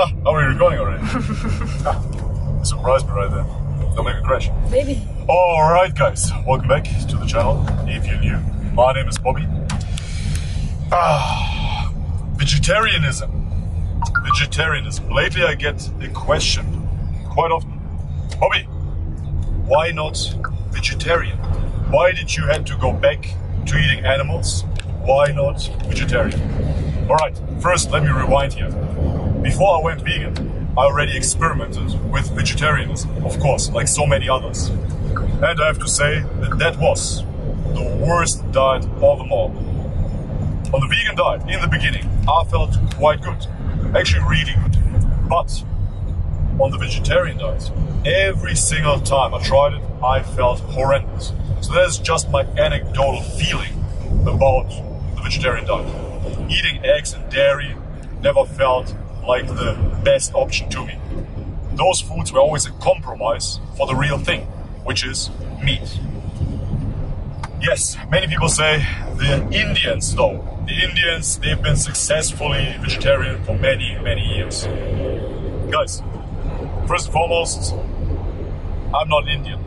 Oh, we're recording already. Surprised me right there. Don't make me crash. Maybe. Alright guys, welcome back to the channel. If you're new, my name is Bobby. Vegetarianism. Lately I get a question quite often. Bobby, why not vegetarian? Why did you have to go back to eating animals? Why not vegetarian? Alright, first let me rewind here. Before I went vegan, I already experimented with vegetarianism, of course, like so many others. And I have to say that that was the worst diet of them all. On the vegan diet, in the beginning, I felt quite good. Actually, really good. But on the vegetarian diet, every single time I tried it, I felt horrendous. So that is just my anecdotal feeling about the vegetarian diet. Eating eggs and dairy never felt like the best option to me. Those foods were always a compromise for the real thing, which is meat. Yes, many people say the Indians though. The Indians, they've been successfully vegetarian for many, many years. Guys, first and foremost, I'm not Indian.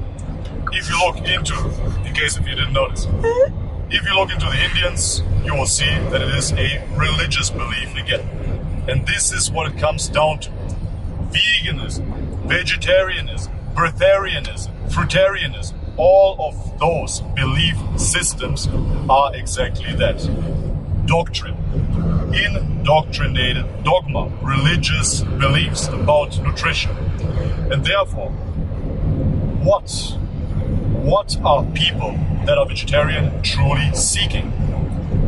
If you look into, in case if you didn't notice, if you look into the Indians, you will see that it is a religious belief again. And this is what it comes down to. Veganism, vegetarianism, breatharianism, fruitarianism, all of those belief systems are exactly that. Doctrine. Indoctrinated dogma, religious beliefs about nutrition. And therefore, what are people that are vegetarian truly seeking?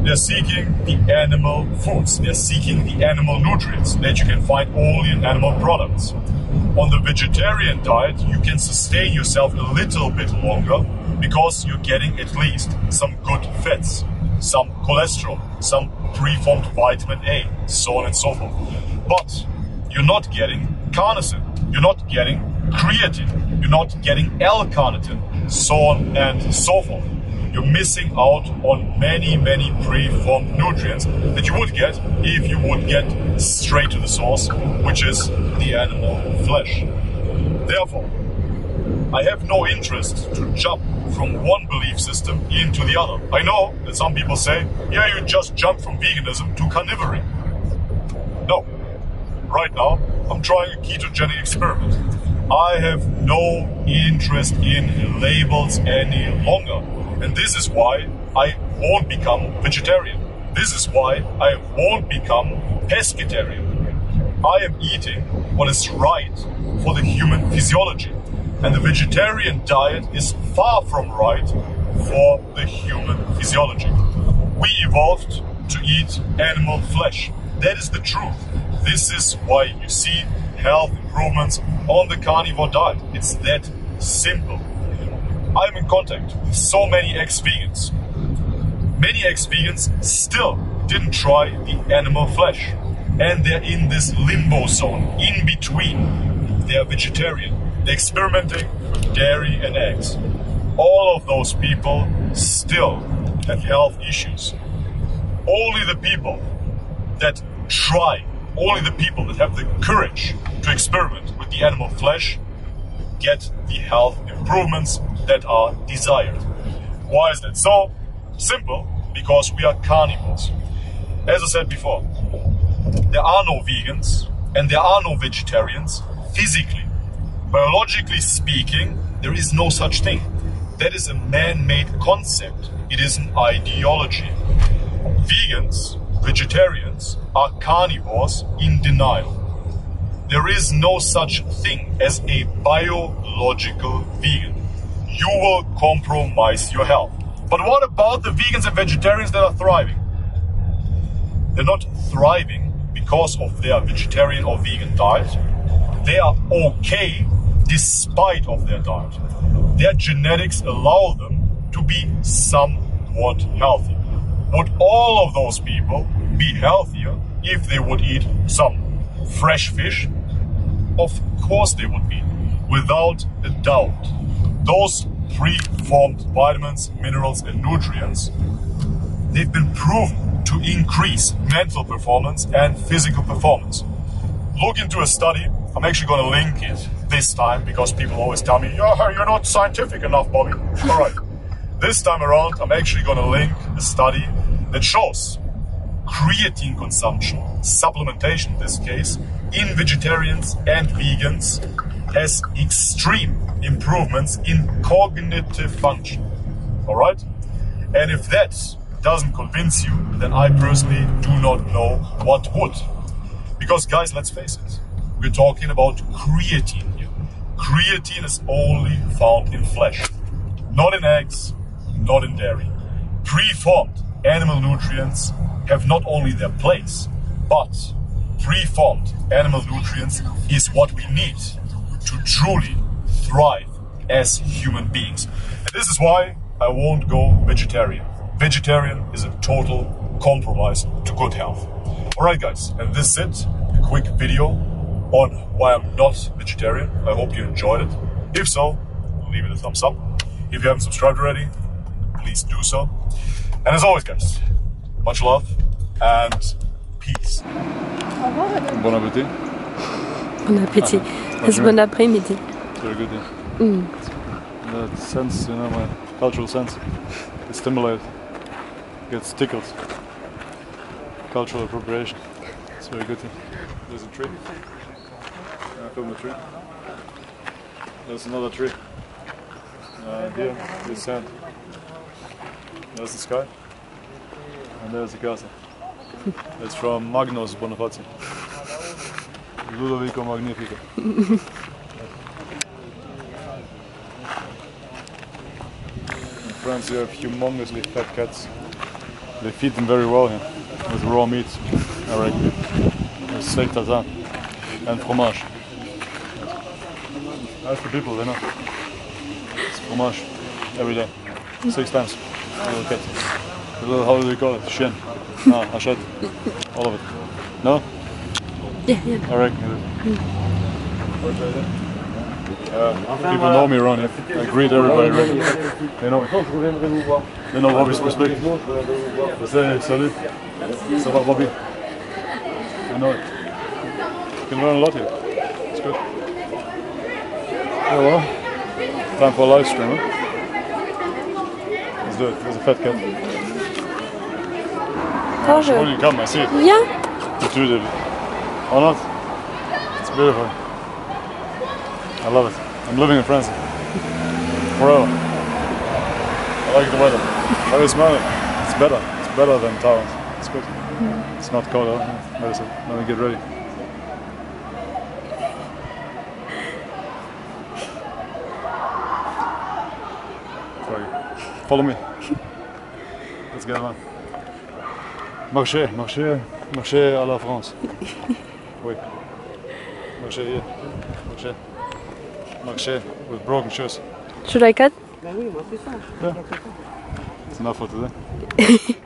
They're seeking the animal foods. They're seeking the animal nutrients that you can find only in animal products. On the vegetarian diet, you can sustain yourself a little bit longer because you're getting at least some good fats, some cholesterol, some preformed vitamin A, so on and so forth. But you're not getting carnosine, you're not getting creatine, you're not getting L-carnitine, so on and so forth. You're missing out on many, many preformed nutrients that you would get if you would get straight to the source, which is the animal flesh. Therefore, I have no interest to jump from one belief system into the other. I know that some people say, yeah, you just jump from veganism to carnivory. No. Right now, I'm trying a ketogenic experiment. I have no interest in labels any longer. And this is why I won't become vegetarian. This is why I won't become pescatarian. I am eating what is right for the human physiology. And the vegetarian diet is far from right for the human physiology. We evolved to eat animal flesh. That is the truth. This is why you see health improvements on the carnivore diet. It's that simple. I'm in contact with so many ex-vegans. Many ex-vegans still didn't try the animal flesh. And they're in this limbo zone, in between. They're vegetarian. They're experimenting with dairy and eggs. All of those people still have health issues. Only the people that try, only the people that have the courage to experiment with the animal flesh get the health improvements that are desired. Why is that so? Simple, because we are carnivores. As I said before, there are no vegans and there are no vegetarians physically. Biologically speaking, there is no such thing. That is a man-made concept. It is an ideology. Vegans, vegetarians are carnivores in denial. There is no such thing as a biological vegan. You will compromise your health. But what about the vegans and vegetarians that are thriving? They're not thriving because of their vegetarian or vegan diet. They are okay despite of their diet. Their genetics allow them to be somewhat healthy. Would all of those people be healthier if they would eat some fresh fish? Of course they would be, without a doubt. Those pre-formed vitamins, minerals and nutrients, they've been proven to increase mental performance and physical performance. look into a study. I'm actually going to link it this time because people always tell me, oh, you're not scientific enough, Bobby. All right. This time around, I'm actually going to link a study that shows creatine consumption, supplementation in this case, in vegetarians and vegans has extreme improvements in cognitive function. All right? And if that doesn't convince you, then I personally do not know what would. Because guys, let's face it, we're talking about creatine here. Creatine is only found in flesh, not in eggs, not in dairy. Preformed animal nutrients have not only their place, but preformed animal nutrients is what we need to truly thrive as human beings. And this is why I won't go vegetarian. Vegetarian is a total compromise to good health. All right, guys, and this is it. A quick video on why I'm not vegetarian. I hope you enjoyed it. If so, leave it a thumbs up. If you haven't subscribed already, please do so. And as always, guys, much love and peace. Bon appétit. Bon appétit. It's bon après-midi. It's very good, yeah. Mm. That sense, you know, my cultural sense. It stimulates. It gets tickled. Cultural appropriation. It's very good. There's a tree. I filmed the tree. There's another tree. Here, there's sand. There's the sky. And there's the castle. It's from Magnus Bonifazi. Ludovico Magnifico. In France you have humongously fat cats. They feed them very well here. With raw meat, alright, with steak tartare and fromage. That's for people, they know. It's fromage every day, 6 times. A little cat. A little, how do you call it? Shin. No, hachette. All of it. No? Yeah, yeah. Alright, people know me around here. I greet everybody around here. They know me. They know Bobby's Perspective. They say, salut. Ça va, Bobby? I know it. You can learn a lot here. It's good. Oh well. Time for a live stream, huh? Let's do it. There's a fat cat. Oh, when you come, I see it. Yeah. Intuitive. Or not? It's beautiful. I love it. I'm living in France. Forever. I like the weather. How do you smell it? It's better. It's better than Taiwan. It's good. Mm. It's not cold. What is it? Let me get ready. Sorry. Follow me. Let's get on. Marcher, marcher, marcher à la France. Oui. Marcher here. Marcher. Marcher with broken shoes. Should I cut? Yeah. It's enough for today.